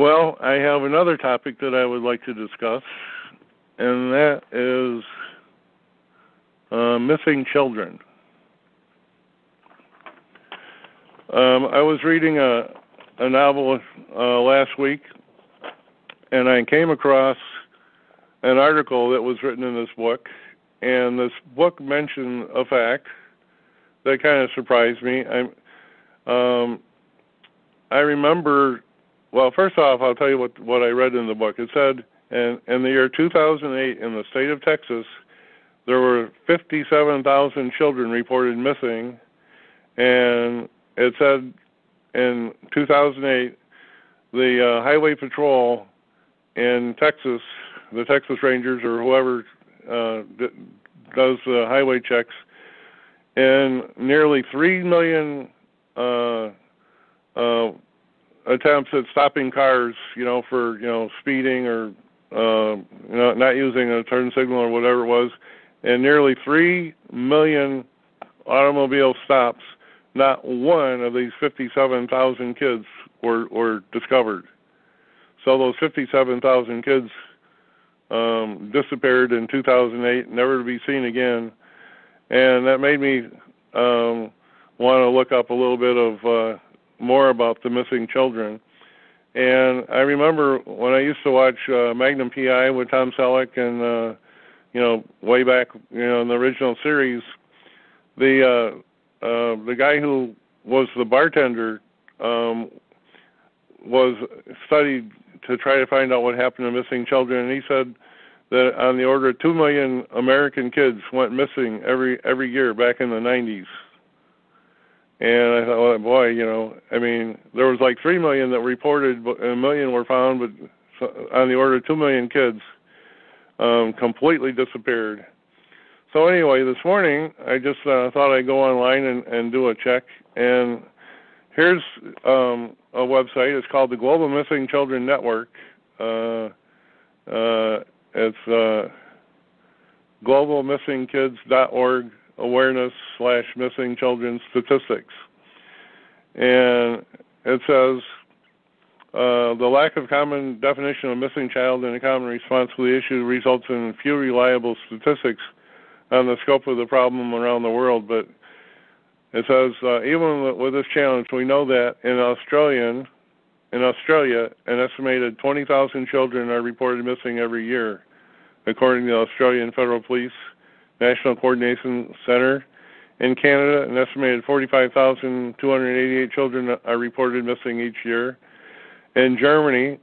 Well, I have another topic that I would like to discuss, and that is missing children. I was reading a novel last week, and I came across an article that was written in this book, and this book mentioned a fact that kind of surprised me. I remember... Well, first off, I'll tell you what I read in the book. It said, in the year 2008, in the state of Texas, there were 57,000 children reported missing. And it said in 2008, the Highway Patrol in Texas, the Texas Rangers or whoever does the highway checks, and nearly 3 million attempts at stopping cars, for, speeding or, not using a turn signal or whatever it was, and nearly 3 million automobile stops, not one of these 57,000 kids were discovered. So those 57,000 kids disappeared in 2008, never to be seen again. And that made me want to look up a little bit of... more about the missing children. And I remember when I used to watch Magnum P.I. with Tom Selleck and, way back, in the original series, the guy who was the bartender was studied to try to find out what happened to missing children. And he said that on the order of 2 million American kids went missing every year back in the 90s. And I thought, well, boy, there was like 3 million that reported, but 1 million were found, but on the order of 2 million kids completely disappeared. So anyway, this morning, I just thought I'd go online and do a check. And here's a website. It's called the Global Missing Children Network. It's globalmissingkids.org. awareness/missing children statistics. And it says, the lack of common definition of missing child and a common response to the issue results in few reliable statistics on the scope of the problem around the world. But it says, even with this challenge, we know that in Australia, an estimated 20,000 children are reported missing every year, according to the Australian Federal Police National Coordination Center. In Canada, an estimated 45,288 children are reported missing each year. In Germany,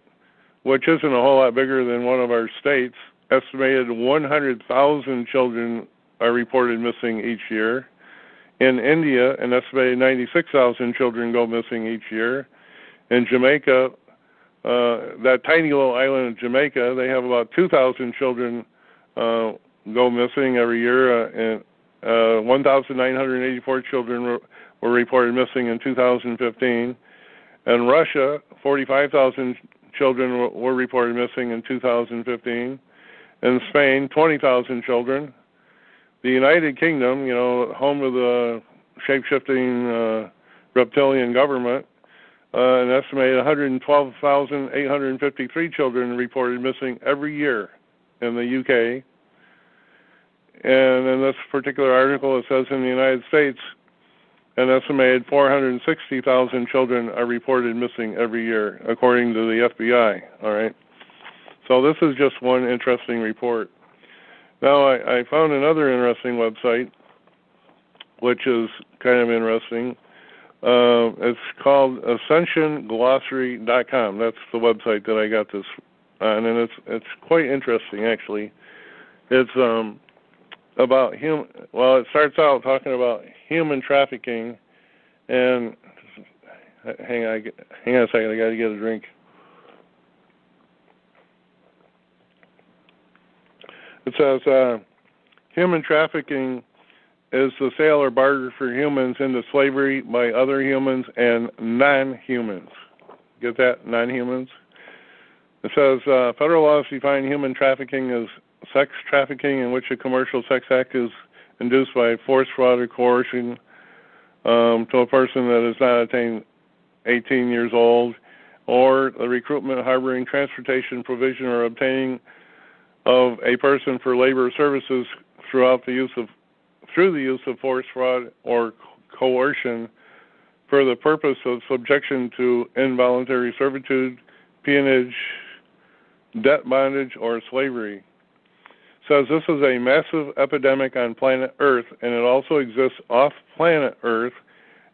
which isn't a whole lot bigger than one of our states, estimated 100,000 children are reported missing each year. In India, an estimated 96,000 children go missing each year. In Jamaica, that tiny little island of Jamaica, they have about 2,000 children go missing every year, and 1,984 children were reported missing in 2015. In Russia, 45,000 children were reported missing in 2015. In Spain, 20,000 children. The United Kingdom, home of the shape-shifting reptilian government, an estimated 112,853 children reported missing every year in the UK. And in this particular article, it says in the United States, an estimated 460,000 children are reported missing every year, according to the FBI, all right? So this is just one interesting report. Now, I found another interesting website, which is kind of interesting. It's called ascensionglossary.com. That's the website that I got this on, and it's quite interesting, actually. It's... about it starts out talking about human trafficking, and hang on a second, I got to get a drink. It says human trafficking is the sale or barter for humans into slavery by other humans and non-humans. Get that? Non-humans. It says federal laws define human trafficking as sex trafficking in which a commercial sex act is induced by force, fraud, or coercion to a person that has not attained 18 years old or the recruitment, hiring, transportation, provision, or obtaining of a person for labor or services through the use of force, fraud, or coercion for the purpose of subjection to involuntary servitude, peonage, debt bondage, or slavery. Says this is a massive epidemic on planet Earth, and it also exists off planet Earth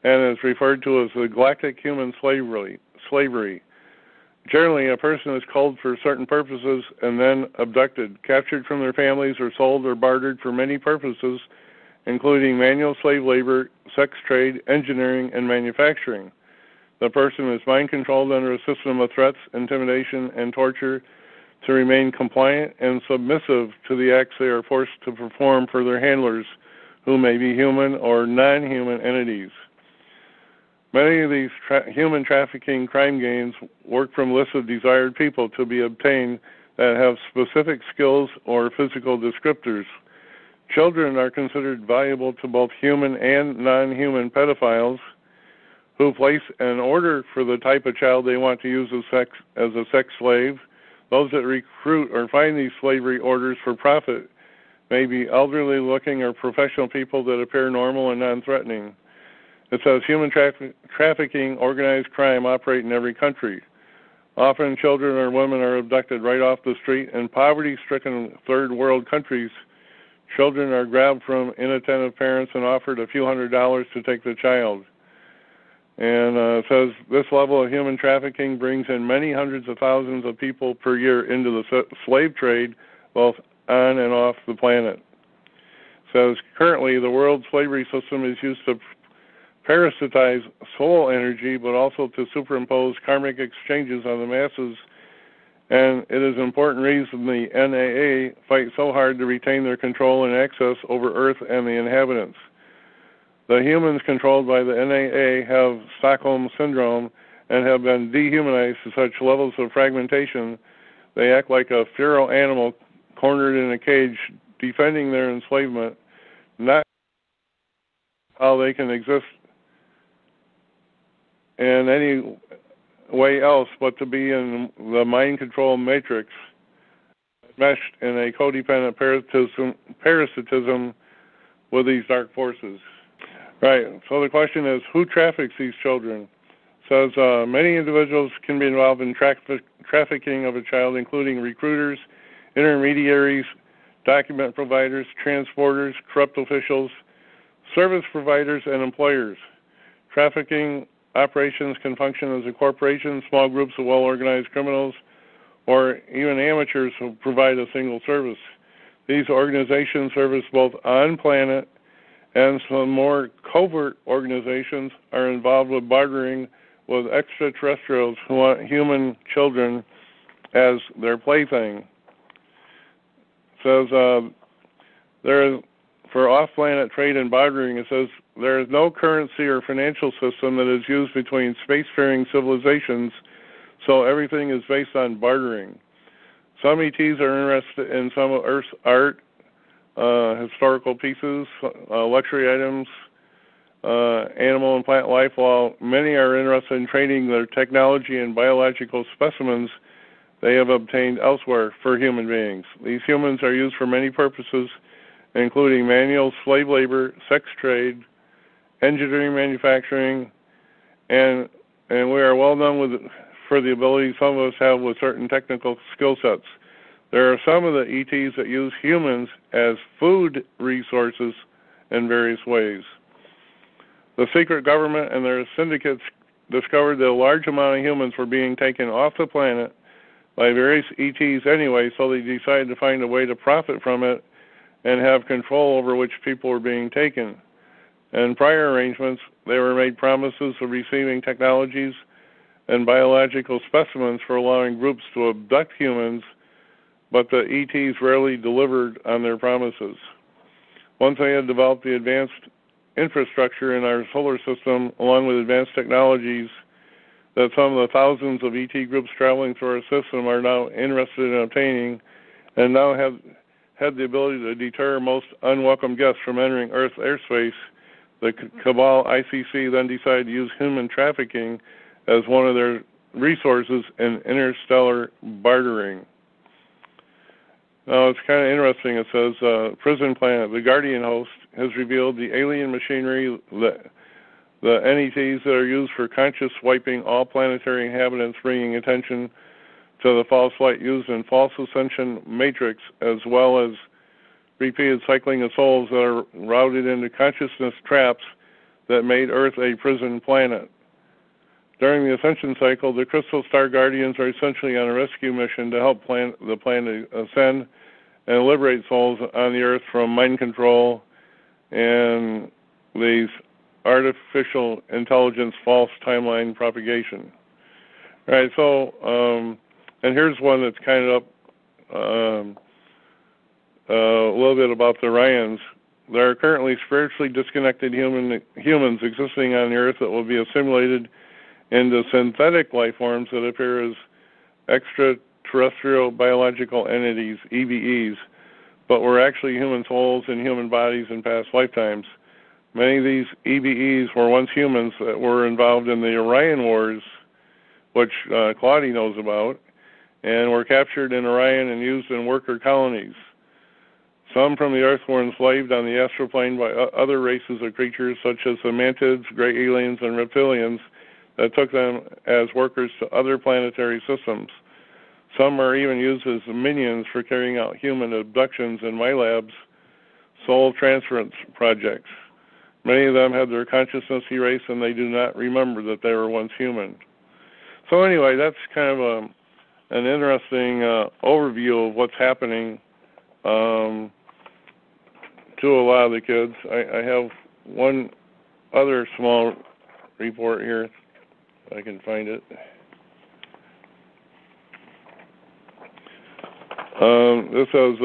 and is referred to as the galactic human slavery. Generally, a person is culled for certain purposes and then abducted, captured from their families, or sold or bartered for many purposes, including manual slave labor, sex trade, engineering, and manufacturing. The person is mind-controlled under a system of threats, intimidation, and torture to remain compliant and submissive to the acts they are forced to perform for their handlers, who may be human or non-human entities. Many of these human trafficking crime gangs work from lists of desired people to be obtained that have specific skills or physical descriptors. Children are considered valuable to both human and non-human pedophiles, who place an order for the type of child they want to use as a sex slave. Those that recruit or find these slavery orders for profit may be elderly looking or professional people that appear normal and non-threatening. It says human trafficking, organized crime operate in every country. Often children or women are abducted right off the street. In poverty-stricken third world countries, children are grabbed from inattentive parents and offered a few $100s to take the child. And it says this level of human trafficking brings in many hundreds of thousands of people per year into the slave trade, both on and off the planet. It says currently the world slavery system is used to parasitize soul energy, but also to superimpose karmic exchanges on the masses. And it is an important reason the NAA fight so hard to retain their control and access over Earth and the inhabitants. The humans controlled by the NAA have Stockholm Syndrome and have been dehumanized to such levels of fragmentation they act like a feral animal cornered in a cage, defending their enslavement, not how they can exist in any way else but to be in the mind control matrix, meshed in a codependent parasitism with these dark forces. Right, so the question is, who traffics these children? It says many individuals can be involved in trafficking of a child, including recruiters, intermediaries, document providers, transporters, corrupt officials, service providers, and employers. Trafficking operations can function as a corporation, small groups of well-organized criminals, or even amateurs who provide a single service. These organizations service both on planet and some more covert organizations are involved with bartering with extraterrestrials who want human children as their plaything. It says there is, for off-planet trade and bartering, it says there is no currency or financial system that is used between spacefaring civilizations, so everything is based on bartering. Some ETs are interested in some of Earth's art, historical pieces, luxury items, animal and plant life, while many are interested in trading their technology and biological specimens they have obtained elsewhere for human beings. These humans are used for many purposes, including manual slave labor, sex trade, engineering, manufacturing, and we are well known for the ability some of us have with certain technical skill sets. There are some of the ETs that use humans as food resources in various ways. The secret government and their syndicates discovered that a large amount of humans were being taken off the planet by various ETs anyway, so they decided to find a way to profit from it and have control over which people were being taken. In prior arrangements, they were made promises of receiving technologies and biological specimens for allowing groups to abduct humans, but the ETs rarely delivered on their promises. Once they had developed the advanced infrastructure in our solar system, along with advanced technologies that some of the thousands of ET groups traveling through our system are now interested in obtaining, and now have had the ability to deter most unwelcome guests from entering Earth's airspace, the cabal ICC then decided to use human trafficking as one of their resources and interstellar bartering. Now, it's kind of interesting. It says, Prison Planet, the Guardian host, has revealed the alien machinery, the NETs that are used for conscious wiping all planetary inhabitants, bringing attention to the false light used in False Ascension Matrix, as well as repeated cycling of souls that are routed into consciousness traps that made Earth a prison planet. During the Ascension Cycle, the Crystal Star Guardians are essentially on a rescue mission to help the planet ascend and liberate souls on the Earth from mind control and these artificial intelligence false timeline propagation. All right, so, and here's one that's kind of up a little bit about the Orions. There are currently spiritually disconnected humans existing on the Earth that will be assimilated into synthetic life forms that appear as extraterrestrial biological entities, EBEs, but were actually human souls in human bodies in past lifetimes. Many of these EBEs were once humans that were involved in the Orion Wars, which Claudie knows about, and were captured in Orion and used in worker colonies. Some from the Earth were enslaved on the astral plane by other races of creatures such as the Mantids, gray aliens, and reptilians, that took them as workers to other planetary systems. Some are even used as minions for carrying out human abductions in my lab's soul transference projects. Many of them have their consciousness erased and they do not remember that they were once human. So anyway, that's kind of an interesting overview of what's happening to a lot of the kids. I have one other small report here. I can find it. This says,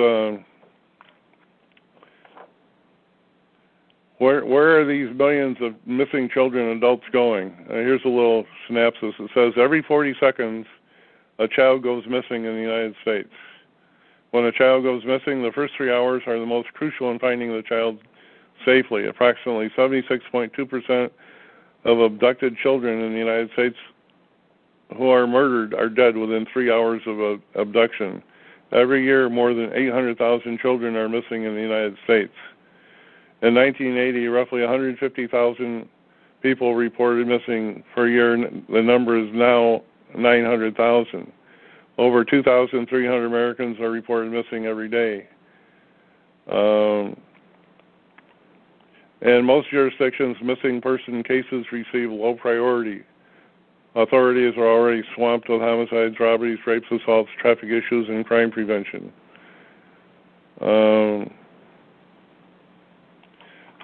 where are these millions of missing children and adults going? Here's a little synopsis. It says, every 40 seconds, a child goes missing in the United States. When a child goes missing, the first 3 hours are the most crucial in finding the child safely. Approximately 76.2% of abducted children in the United States who are murdered are dead within 3 hours of abduction. Every year, more than 800,000 children are missing in the United States. In 1980, roughly 150,000 people reported missing per year. The number is now 900,000. Over 2,300 Americans are reported missing every day. In most jurisdictions, missing person cases receive low priority. Authorities are already swamped with homicides, robberies, rapes, assaults, traffic issues, and crime prevention.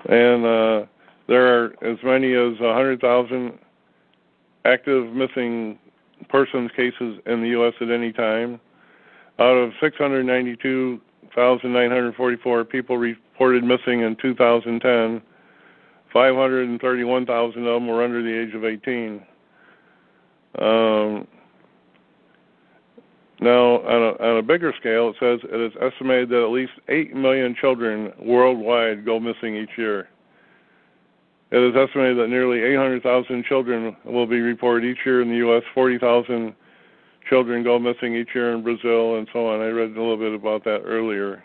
There are as many as 100,000 active missing persons cases in the U.S. at any time. Out of 692,944 people reported missing in 2010, 531,000 of them were under the age of 18. Now, on a bigger scale, it says it is estimated that at least 8 million children worldwide go missing each year. It is estimated that nearly 800,000 children will be reported each year in the U.S., 40,000 children go missing each year in Brazil, and so on. I read a little bit about that earlier.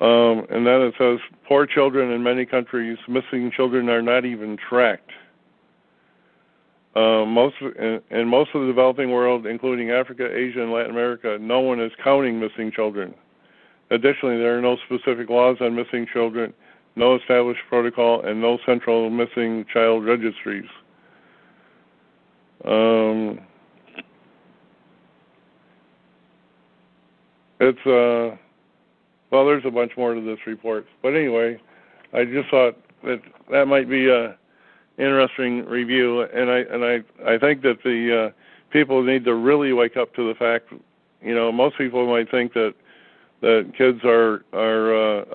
And then it says, poor children in many countries, missing children are not even tracked. In most of the developing world, including Africa, Asia, and Latin America, no one is counting missing children. Additionally, there are no specific laws on missing children, no established protocol, and no central missing child registries. Well, there's a bunch more to this report. But anyway, I just thought that might be an interesting review, and I think that the people need to really wake up to the fact, you know, most people might think that kids are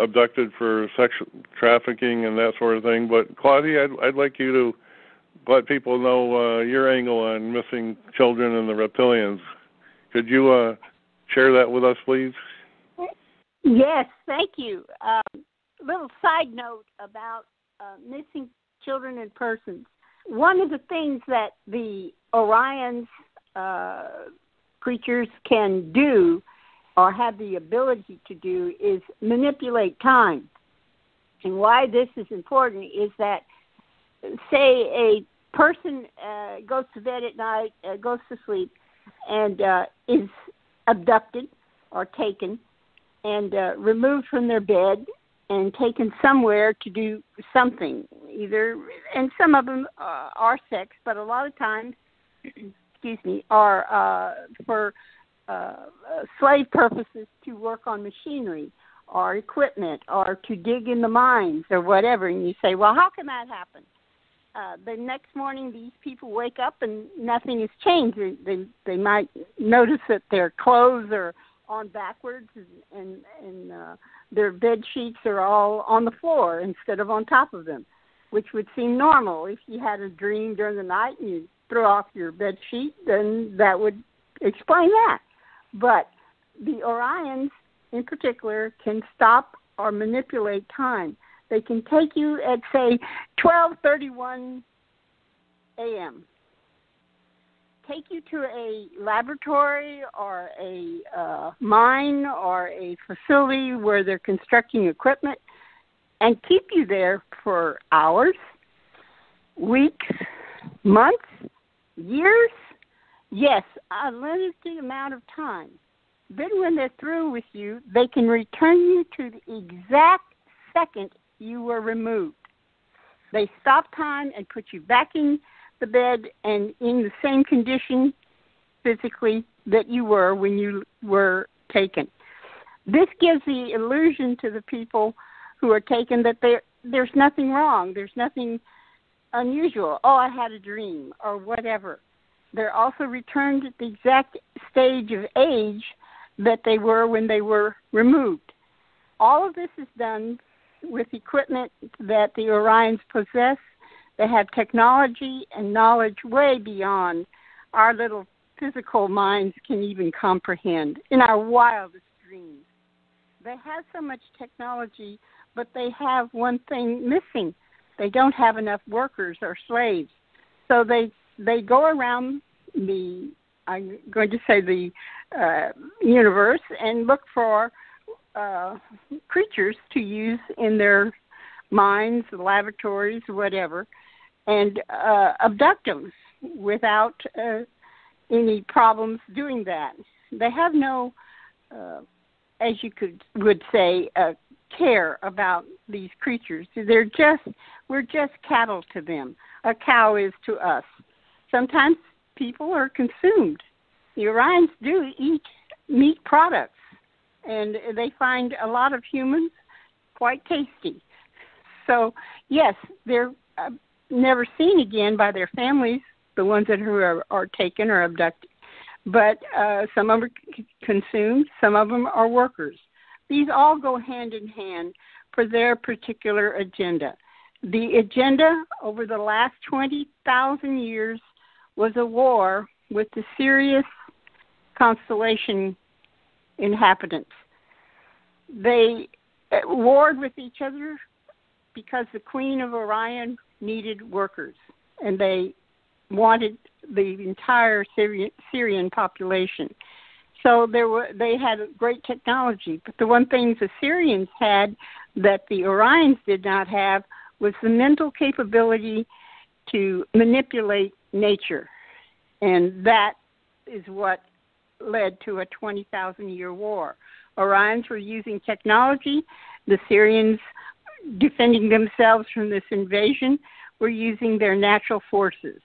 abducted for sexual trafficking and that sort of thing. But, Claudie, I'd like you to let people know your angle on missing children and the reptilians. Could you share that with us, please? Yes, thank you. Little side note about missing children and persons. One of the things that the Orions creatures can do or have the ability to do is manipulate time. And why this is important is that, say, a person goes to bed at night, goes to sleep, and is abducted or taken and removed from their bed and taken somewhere to do something, either, and some of them are sex, but a lot of times, excuse me, are for slave purposes, to work on machinery or equipment or to dig in the mines or whatever. And you say, well, how can that happen? The next morning, these people wake up and nothing has changed. They might notice that their clothes are on backwards and their bed sheets are all on the floor instead of on top of them, which would seem normal. If you had a dream during the night and you threw off your bed sheet, then that would explain that. But the Orions, in particular, can stop or manipulate time. They can take you at, say, 12:31 a.m., take you to a laboratory or a mine or a facility where they're constructing equipment and keep you there for hours, weeks, months, years, yes, a limited amount of time. Then when they're through with you, they can return you to the exact second you were removed. They stop time and put you back in the bed and in the same condition physically that you were when you were taken. This gives the illusion to the people who are taken that there's nothing wrong, there's nothing unusual. Oh, I had a dream or whatever. They're also returned at the exact stage of age that they were when they were removed. All of this is done with equipment that the Orions possess. They have technology and knowledge way beyond our little physical minds can even comprehend in our wildest dreams. They have so much technology, but they have one thing missing. They don't have enough workers or slaves. So they go around the, I'm going to say the universe, and look for creatures to use in their mines, laboratories, whatever, and abduct them without any problems doing that. They have no, as you would say, care about these creatures. We're just cattle to them. A cow is to us. Sometimes people are consumed. The Orions do eat meat products, and they find a lot of humans quite tasty. So, yes, they're never seen again by their families, the ones that are taken or abducted. But some of them are consumed. Some of them are workers. These all go hand in hand for their particular agenda. The agenda over the last 20,000 years was a war with the Sirius constellation inhabitants. They warred with each other because the Queen of Orion needed workers, and they wanted the entire Syrian population. So they had great technology, but the one thing the Syrians had that the Orions did not have was the mental capability to manipulate nature, and that is what led to a 20,000-year war. Orions were using technology. The Syrians, defending themselves from this invasion, were using their natural forces.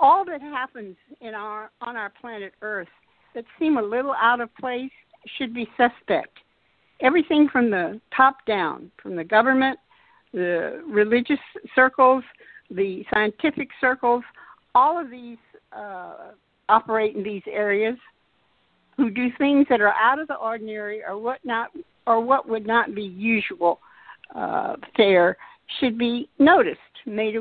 All that happens on our planet Earth that seem a little out of place should be suspect. Everything from the top down, from the government, the religious circles, the scientific circles, all of these operate in these areas, who do things that are out of the ordinary or what would not be usual there, should be noticed, made,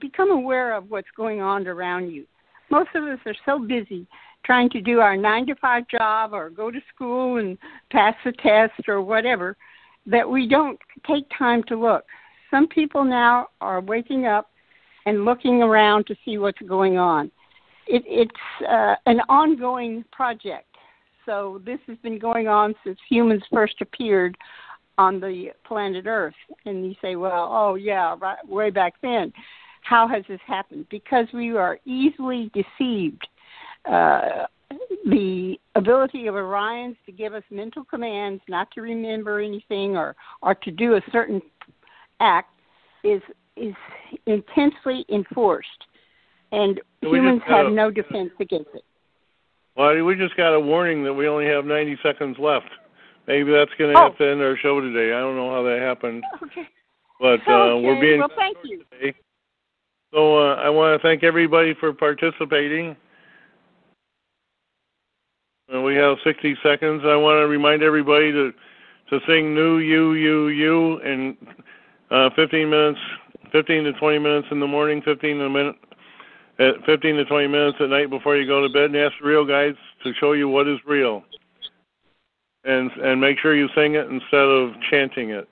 become aware of what's going on around you. Most of us are so busy trying to do our 9-to-5 job or go to school and pass the test or whatever that we don't take time to look. Some people now are waking up and looking around to see what's going on. It's an ongoing project. So this has been going on since humans first appeared on the planet Earth. And you say, well, oh, yeah, right, way back then. How has this happened? Because we are easily deceived. The ability of Orions to give us mental commands not to remember anything or to do a certain act is intensely enforced. And humans have no defense against it. Well, we just got a warning that we only have 90 seconds left. Maybe that's going to have to end our show today. I don't know how that happened. Okay. But we're being... Well, thank you. Today. So I want to thank everybody for participating. And we have 60 seconds. I want to remind everybody to sing New You in 15 to 20 minutes in the morning, 15 to 20 minutes at night before you go to bed, and ask the real guides to show you what is real. And make sure you sing it instead of chanting it.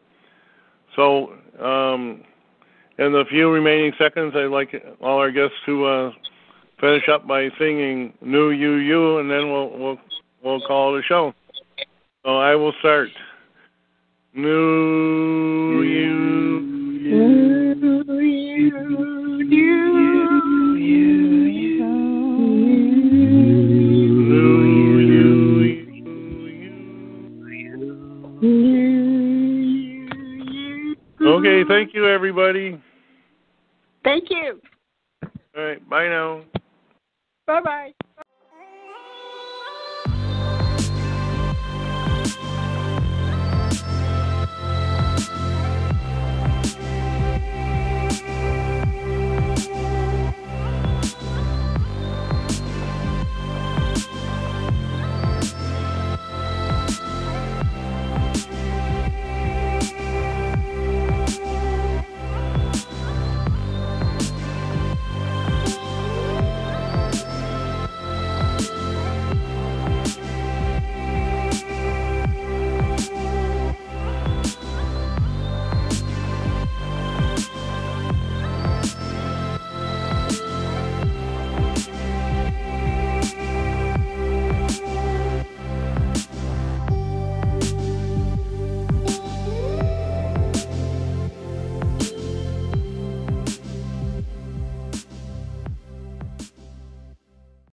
So in the few remaining seconds, I'd like all our guests to finish up by singing New You, and then we'll call the show. So I will start. New You. Okay, thank you, everybody. Thank you. All right, bye now. Bye-bye.